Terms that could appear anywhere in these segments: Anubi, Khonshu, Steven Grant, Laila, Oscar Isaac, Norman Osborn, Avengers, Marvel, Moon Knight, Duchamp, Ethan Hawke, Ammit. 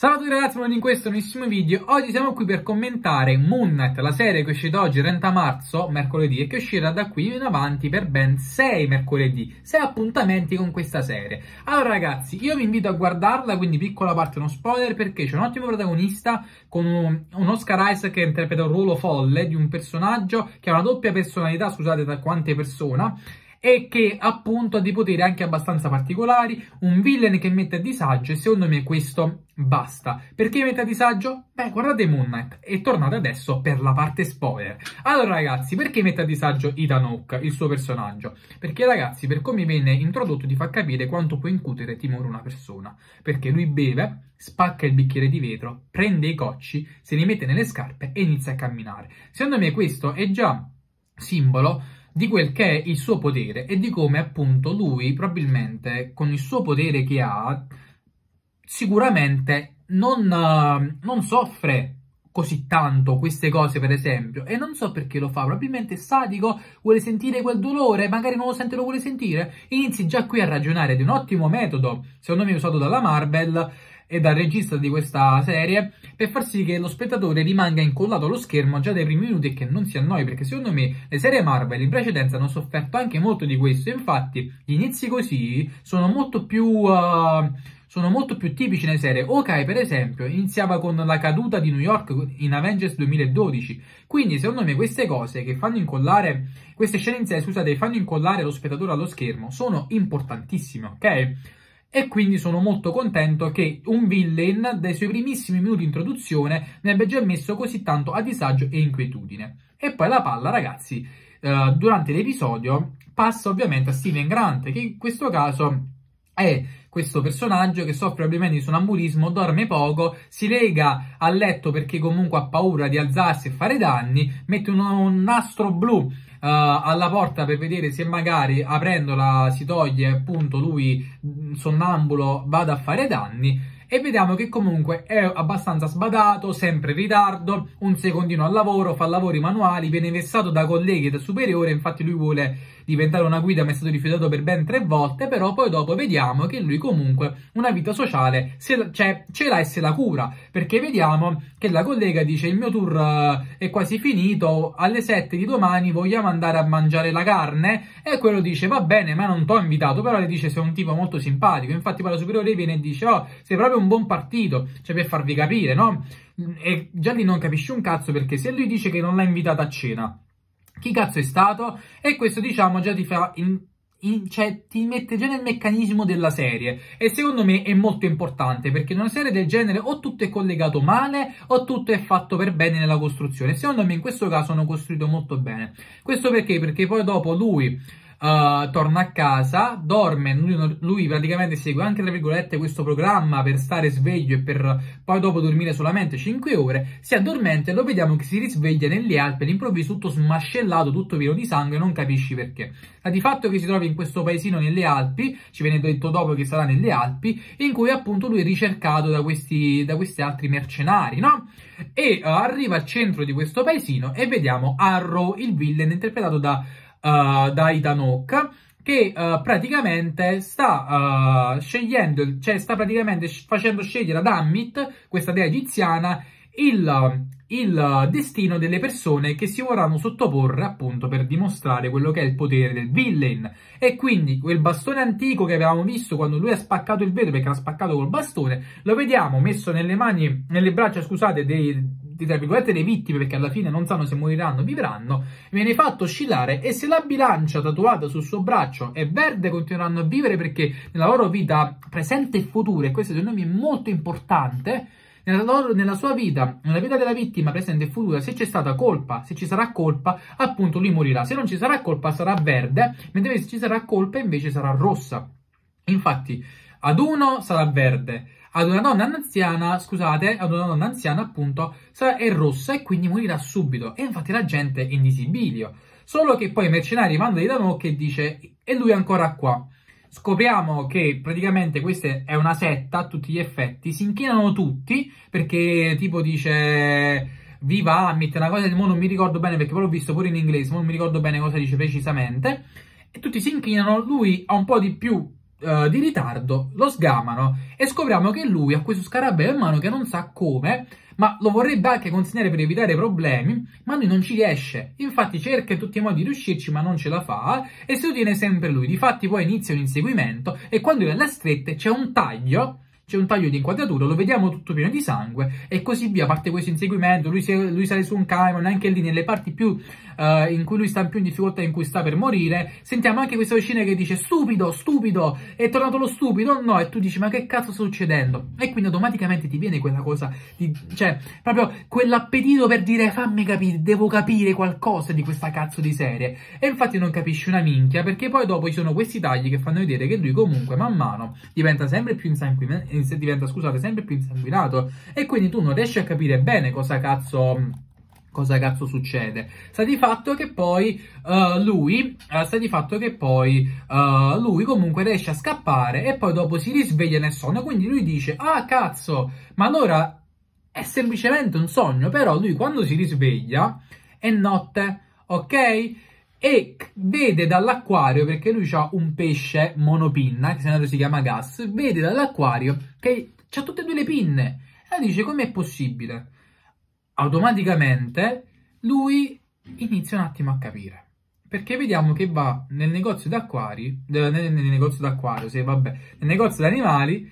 Salve a tutti ragazzi, benvenuti in questo nuovissimo video. Oggi siamo qui per commentare Moon Knight, la serie che è uscita oggi 30 marzo, mercoledì, e che uscirà da qui in avanti per ben 6 mercoledì, 6 appuntamenti con questa serie. Allora ragazzi, io vi invito a guardarla, quindi piccola parte, uno spoiler, perché c'è un ottimo protagonista con un Oscar Isaac che interpreta un ruolo folle di un personaggio che ha una doppia personalità, scusate da quante persone, e che appunto ha dei poteri anche abbastanza particolari, un villain che mette a disagio, e secondo me questo basta. Perché mette a disagio? Beh, guardate Moon Knight e tornate adesso per la parte spoiler. Allora ragazzi, perché mette a disagio Ethan Hawke, il suo personaggio? Perché ragazzi, per come viene introdotto ti fa capire quanto può incutere timore una persona, perché lui beve, spacca il bicchiere di vetro, prende i cocci, se li mette nelle scarpe e inizia a camminare. Secondo me questo è già simbolo di quel che è il suo potere e di come appunto lui probabilmente con il suo potere che ha sicuramente non soffre così tanto queste cose, per esempio, e non so perché lo fa, probabilmente è sadico, vuole sentire quel dolore, magari non lo sente, lo vuole sentire. Inizi già qui a ragionare di un ottimo metodo, secondo me usato dalla Marvel e dal regista di questa serie, per far sì che lo spettatore rimanga incollato allo schermo già dai primi minuti e che non si annoi, perché secondo me le serie Marvel in precedenza hanno sofferto anche molto di questo. Infatti gli inizi così sono molto più tipici nelle serie. Hawkeye per esempio iniziava con la caduta di New York in Avengers 2012, quindi secondo me queste cose che fanno incollare, queste scene in sé, scusate, fanno incollare lo spettatore allo schermo, sono importantissime, ok? E quindi sono molto contento che un villain dai suoi primissimi minuti di introduzione ne abbia già messo così tanto a disagio e inquietudine. E poi la palla ragazzi, durante l'episodio passa ovviamente a Steven Grant, che in questo caso è questo personaggio che soffre ovviamente di sonambulismo, dorme poco, si lega al letto perché comunque ha paura di alzarsi e fare danni, mette un nastro blu alla porta per vedere se magari aprendola si toglie, appunto lui sonnambulo vada a fare danni, e vediamo che comunque è abbastanza sbadato, sempre in ritardo, un secondino al lavoro, fa lavori manuali, viene vessato da colleghi e da superiore, infatti lui vuole diventare una guida ma è stato rifiutato per ben 3 volte, però poi dopo vediamo che lui comunque una vita sociale ce l'ha e se la cura, perché vediamo che la collega dice il mio tour è quasi finito, alle 7 di domani vogliamo andare a mangiare la carne, e quello dice va bene ma non t'ho invitato, però le dice sei un tipo molto simpatico, infatti poi la superiore viene e dice oh sei proprio un buon partito, cioè per farvi capire, no? E già lì non capisci un cazzo, perché se lui dice che non l'ha invitata a cena, chi cazzo è stato? E questo diciamo già ti fa cioè ti mette già nel meccanismo della serie, e secondo me è molto importante, perché in una serie del genere o tutto è collegato male o tutto è fatto per bene nella costruzione. Secondo me in questo caso hanno costruito molto bene. Questo perché? Perché poi dopo lui torna a casa, dorme, lui praticamente segue anche tra virgolette questo programma per stare sveglio e per poi dopo dormire solamente 5 ore, si addormenta e lo vediamo che si risveglia nelle Alpi all'improvviso tutto smascellato, tutto pieno di sangue, non capisci perché. Ma di fatto che si trovi in questo paesino nelle Alpi, ci viene detto dopo che sarà nelle Alpi, in cui appunto lui è ricercato da questi altri mercenari, no? E arriva al centro di questo paesino e vediamo Arrow, il villain interpretato da Ethan Hawke, che praticamente sta scegliendo, cioè sta praticamente facendo scegliere ad Ammit, questa dea egiziana, il destino delle persone che si vorranno sottoporre, appunto per dimostrare quello che è il potere del villain. E quindi quel bastone antico che avevamo visto quando lui ha spaccato il vetro, perché l'ha spaccato col bastone, lo vediamo messo nelle mani, nelle braccia, scusate, tra virgolette le vittime, perché alla fine non sanno se moriranno o vivranno, viene fatto oscillare, e se la bilancia tatuata sul suo braccio è verde continueranno a vivere, perché nella loro vita presente e futura, e questo secondo me è molto importante, nella sua vita, nella vita della vittima presente e futura, se c'è stata colpa, se ci sarà colpa, appunto lui morirà, se non ci sarà colpa sarà verde, mentre se ci sarà colpa invece sarà rossa. Infatti ad uno sarà verde, ad una donna anziana appunto è rossa, e quindi morirà subito, e infatti la gente è in visibilio. Solo che poi i mercenari mandano Ethan Hawke e dice e lui è ancora qua. Scopriamo che praticamente questa è una setta a tutti gli effetti, si inchinano tutti perché tipo dice viva Ammit, una cosa che non mi ricordo bene perché poi l'ho visto pure in inglese, non mi ricordo bene cosa dice precisamente, e tutti si inchinano, lui ha un po' di più di ritardo, lo sgamano e scopriamo che lui ha questo scarabeo in mano che non sa come, ma lo vorrebbe anche consegnare per evitare problemi, ma lui non ci riesce. Infatti cerca in tutti i modi di riuscirci, ma non ce la fa e si ottiene sempre lui. Difatti poi inizia un inseguimento e quando lui è alla stretta c'è un taglio, di inquadratura, lo vediamo tutto pieno di sangue e così via. Parte questo inseguimento, lui sale su un camion, anche lì nelle parti più in cui lui sta più in difficoltà, in cui sta per morire, sentiamo anche questa vicina che dice stupido, stupido, è tornato lo stupido, no, e tu dici ma che cazzo sta succedendo? E quindi automaticamente ti viene quella cosa, cioè proprio quell'appetito per dire fammi capire, devo capire qualcosa di questa cazzo di serie, e infatti non capisci una minchia, perché poi dopo ci sono questi tagli che fanno vedere che lui comunque man mano diventa sempre più insanguinato, sempre più insanguinato, e quindi tu non riesci a capire bene cosa cazzo succede. Sta di fatto che poi lui comunque riesce a scappare e poi dopo si risveglia nel sonno, quindi lui dice ah cazzo, ma allora è semplicemente un sogno. Però lui quando si risveglia è notte, ok? E vede dall'acquario, perché lui ha un pesce monopinna, che se non si chiama Gas, vede dall'acquario che c'ha tutte e due le pinne. E dice, com'è possibile? Automaticamente lui inizia un attimo a capire. Perché vediamo che va nel negozio d'acquari, nel negozio di animali,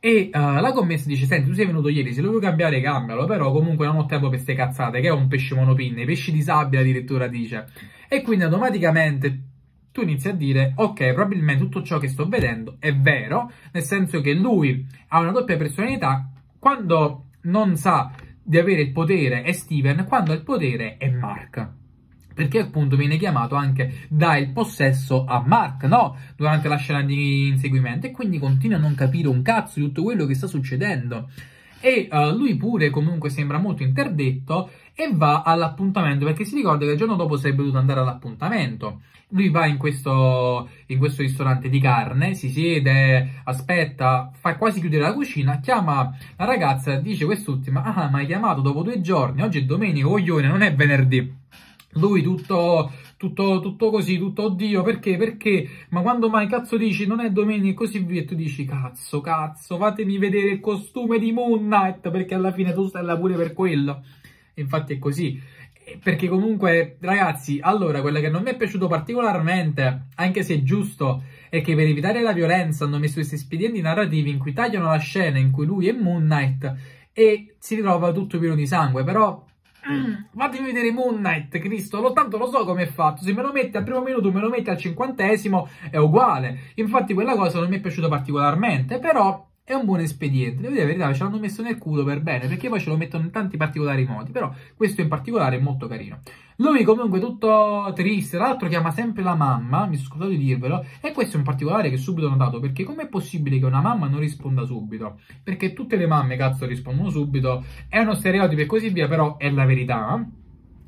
e la commessa dice, senti, tu sei venuto ieri, se lo vuoi cambiare cambialo, però comunque non ho tempo per queste cazzate, che è un pesce monopinne, pesci di sabbia addirittura dice. E quindi automaticamente tu inizi a dire, ok, probabilmente tutto ciò che sto vedendo è vero, nel senso che lui ha una doppia personalità, quando non sa di avere il potere è Steven, quando ha il potere è Mark. Perché appunto viene chiamato anche dà il possesso a Mark, no? Durante la scena di inseguimento, e quindi continua a non capire un cazzo di tutto quello che sta succedendo. E lui pure comunque sembra molto interdetto e va all'appuntamento, perché si ricorda che il giorno dopo sarebbe dovuto andare all'appuntamento. Lui va in questo ristorante di carne, si siede, aspetta, fa quasi chiudere la cucina, chiama la ragazza, dice quest'ultima, ah ma hai chiamato dopo 2 giorni, oggi è domenica, coglione, non è venerdì. Lui tutto così, tutto oddio, perché? Ma quando mai cazzo dici non è domenica e così via, e tu dici cazzo, fatemi vedere il costume di Moon Knight, perché alla fine tu stai là pure per quello. E infatti è così, perché comunque ragazzi, allora quello che non mi è piaciuto particolarmente, anche se è giusto, è che per evitare la violenza hanno messo questi espedienti narrativi in cui tagliano la scena in cui lui è Moon Knight e si ritrova tutto pieno di sangue, però... Fatemi vedere Moon Knight, Cristo, tanto lo so come è fatto, se me lo metti al primo minuto, me lo metti al 50º è uguale. Infatti quella cosa non mi è piaciuta particolarmente, però è un buon espediente, devo dire la verità, ce l'hanno messo nel culo per bene, perché poi ce lo mettono in tanti particolari modi, però questo in particolare è molto carino. Lui comunque tutto triste, tra l'altro chiama sempre la mamma, mi sono scordato di dirvelo, e questo è un particolare che subito ho notato, perché com'è possibile che una mamma non risponda subito? Perché tutte le mamme, cazzo, rispondono subito, è uno stereotipo e così via, però è la verità.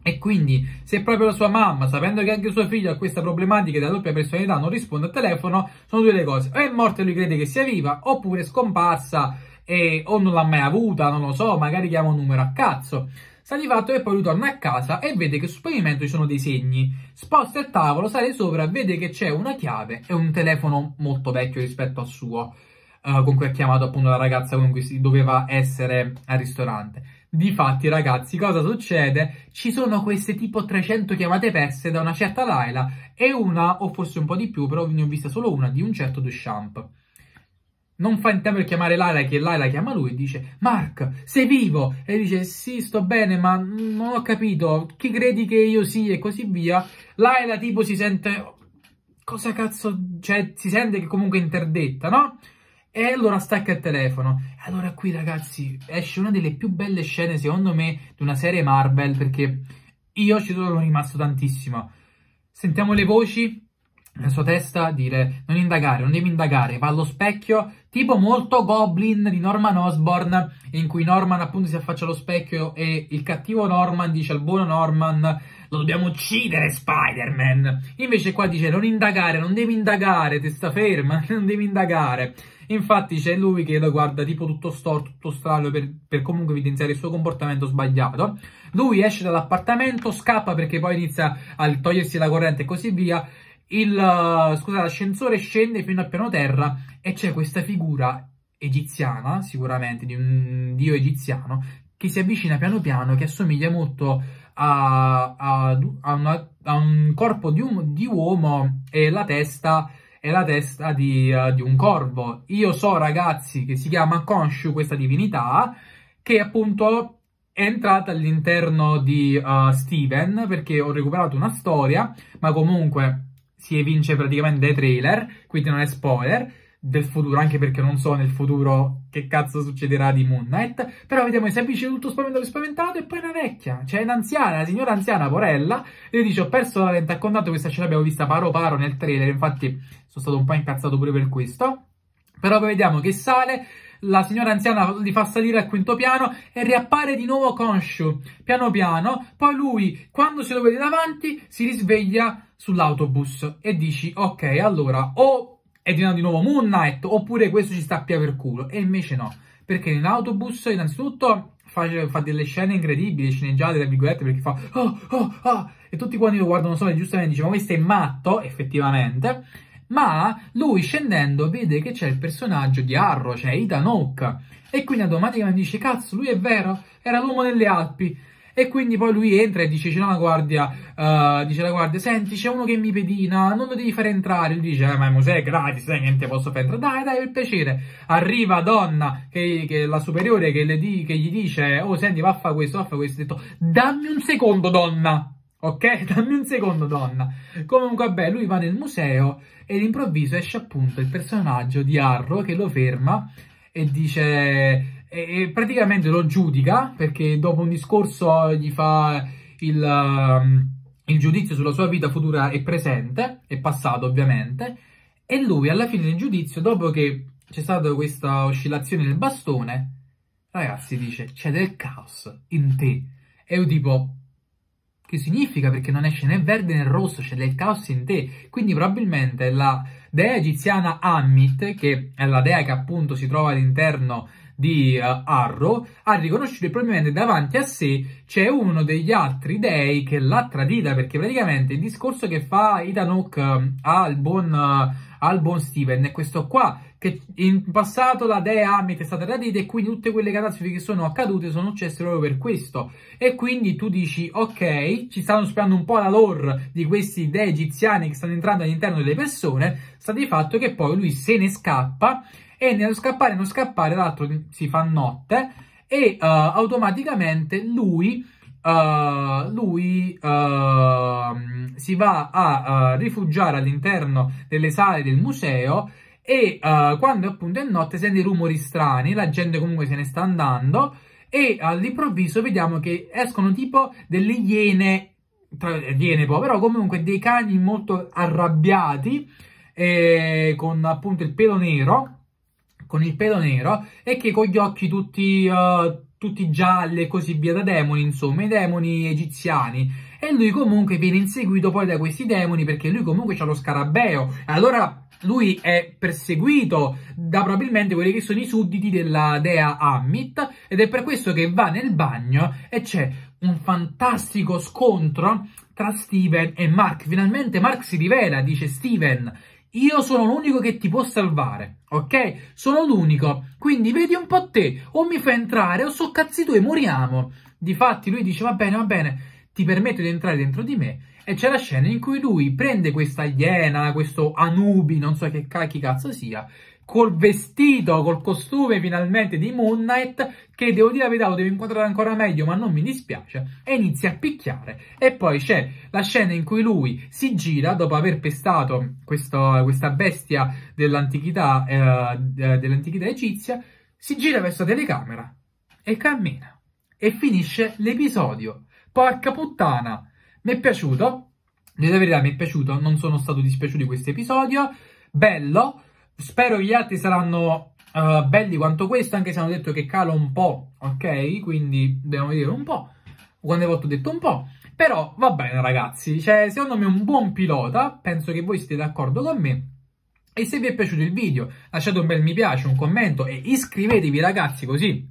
E quindi se proprio la sua mamma, sapendo che anche suo figlio ha questa problematica della doppia personalità, non risponde al telefono, sono due le cose, o è morta e lui crede che sia viva, oppure è scomparsa e o non l'ha mai avuta, non lo so, magari chiama un numero a cazzo. Sta di fatto che poi lui torna a casa e vede che sul pavimento ci sono dei segni, sposta il tavolo, sale sopra, vede che c'è una chiave e un telefono molto vecchio rispetto al suo, con cui ha chiamato appunto la ragazza con cui si doveva essere al ristorante. Difatti ragazzi, cosa succede? Ci sono queste tipo 300 chiamate perse da una certa Laila e una, o forse un po' di più, però ne ho vista solo una, di un certo Duchamp. Non fa in tempo per chiamare Laila che Laila chiama lui e dice Mark, sei vivo? E dice sì, sto bene, ma non ho capito, chi credi che io sia? E così via. Laila tipo si sente, cosa cazzo, cioè si sente che comunque è interdetta, no? E allora stacca il telefono. E allora qui ragazzi esce una delle più belle scene secondo me di una serie Marvel, perché io ci sono rimasto tantissimo. Sentiamo le voci nella sua testa dire non indagare, non devi indagare, va allo specchio, tipo molto Goblin di Norman Osborn, in cui Norman appunto si affaccia allo specchio e il cattivo Norman dice al buono Norman lo dobbiamo uccidere Spider-Man, invece qua dice non indagare, non devi indagare, testa ferma, non devi indagare. Infatti c'è lui che lo guarda tipo tutto storto, tutto strano, per comunque evidenziare il suo comportamento sbagliato. Lui esce dall'appartamento, scappa perché poi inizia a togliersi la corrente e così via. l'ascensore scende fino al piano terra e c'è questa figura egiziana, sicuramente di un dio egiziano, che si avvicina piano piano, che assomiglia molto a un corpo di uomo e la testa di un corvo. Io so, ragazzi, che si chiama Khonshu, questa divinità, che appunto è entrata all'interno di Steven, perché ho recuperato una storia, ma comunque si evince praticamente dai trailer, quindi non è spoiler del futuro, anche perché non so nel futuro che cazzo succederà di Moon Knight. Però vediamo che si avvicina tutto spaventato e poi una vecchia, cioè un'anziana, una signora anziana, porella, e dice: ho perso la lente a contatto, questa ce l'abbiamo vista paro paro nel trailer, infatti sono stato un po' incazzato pure per questo. Però poi vediamo che sale, la signora anziana li fa salire al quinto piano e riappare di nuovo Khonshu, piano piano. Poi lui, quando se lo vede davanti, si risveglia sull'autobus e dici: ok, allora o è diventato di nuovo Moon Knight oppure questo ci sta a piavere il culo. E invece no, perché nell'autobus innanzitutto fa delle scene incredibili, sceneggiate tra virgolette, perché fa oh, oh, oh, e tutti quanti lo guardano solo e giustamente dicono: ma questo è matto, effettivamente. Ma lui scendendo vede che c'è il personaggio di Arrow, cioè Ethan Hawke, e quindi automaticamente dice: cazzo, lui è vero, era l'uomo nelle Alpi. E quindi poi lui entra e dice: dice la guardia, senti, c'è uno che mi pedina, non lo devi fare entrare. Lui dice: ma il museo è gratis, dai, niente, posso far entrare, dai, dai, per piacere. Arriva donna, che la superiore, che gli dice: oh, senti, va a fare questo, va a fare questo. Ha detto: dammi un secondo, donna. Ok, dammi un secondo, donna. Comunque, vabbè, lui va nel museo e all'improvviso esce appunto il personaggio di Arrow, che lo ferma e dice, e praticamente lo giudica, perché dopo un discorso gli fa il giudizio sulla sua vita futura e presente, e passato ovviamente, e lui alla fine del giudizio, dopo che c'è stata questa oscillazione del bastone, ragazzi, dice: c'è del caos in te. E io tipo: che significa? Perché non esce né verde né rosso, c'è del caos in te. Quindi probabilmente la dea egiziana Ammit, che è la dea che appunto si trova all'interno di Arrow, ha riconosciuto che probabilmente davanti a sé c'è uno degli altri dei che l'ha tradita, perché praticamente il discorso che fa Ethan Hawke al buon Steven è questo qua: che in passato la dea Ammit è stata tradita e quindi tutte quelle catastrofi che sono accadute sono successe proprio per questo. E quindi tu dici: ok, ci stanno spiando un po' la lore di questi dei egiziani che stanno entrando all'interno delle persone. Sta di fatto che poi lui se ne scappa, e nello scappare l'altro si fa notte e automaticamente lui si va a rifugiare all'interno delle sale del museo. E quando appunto è notte sente rumori strani, la gente comunque se ne sta andando, e all'improvviso vediamo che escono tipo delle iene, però comunque dei cani molto arrabbiati, con appunto il pelo nero, e che con gli occhi tutti gialli e così via, da demoni, insomma, i demoni egiziani. E lui comunque viene inseguito poi da questi demoni, perché lui comunque c'ha lo scarabeo, allora lui è perseguito da probabilmente quelli che sono i sudditi della dea Ammit, ed è per questo che va nel bagno e c'è un fantastico scontro tra Steven e Mark. Finalmente Mark si rivela, dice: Steven, io sono l'unico che ti può salvare, ok? Sono l'unico, quindi vedi un po' te, o mi fai entrare o so cazzi tuoi, moriamo. Difatti lui dice: va bene, ti permetto di entrare dentro di me. E c'è la scena in cui lui prende questa iena, questo Anubi, non so chi cazzo sia, col vestito, col costume finalmente di Moon Knight, che devo dire la verità, lo devo inquadrare ancora meglio, ma non mi dispiace, e inizia a picchiare. E poi c'è la scena in cui lui si gira, dopo aver pestato questa bestia dell'antichità egizia, si gira verso la telecamera e cammina. E finisce l'episodio. Porca puttana! Mi è piaciuto, devo dire, mi è piaciuto, non sono stato dispiaciuto di questo episodio, bello, spero gli altri saranno belli quanto questo, anche se hanno detto che cala un po', ok? Quindi dobbiamo vedere un po', quante volte ho detto un po', però va bene, ragazzi, cioè, secondo me è un buon pilota, penso che voi siete d'accordo con me. E se vi è piaciuto il video lasciate un bel mi piace, un commento e iscrivetevi, ragazzi, così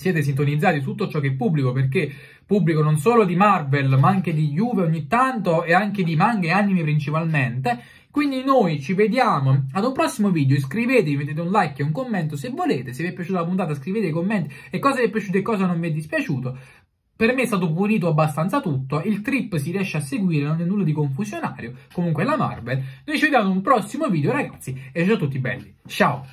siete sintonizzati su tutto ciò che pubblico, perché pubblico non solo di Marvel ma anche di Juve ogni tanto e anche di manga e anime principalmente. Quindi noi ci vediamo ad un prossimo video, iscrivetevi, mettete un like e un commento se volete, se vi è piaciuta la puntata scrivete i commenti e cosa vi è piaciuto e cosa non vi è dispiaciuto. Per me è stato pulito abbastanza tutto, il trip si riesce a seguire, non è nulla di confusionario, comunque la Marvel. Noi ci vediamo ad un prossimo video ragazzi e ciao a tutti belli, ciao!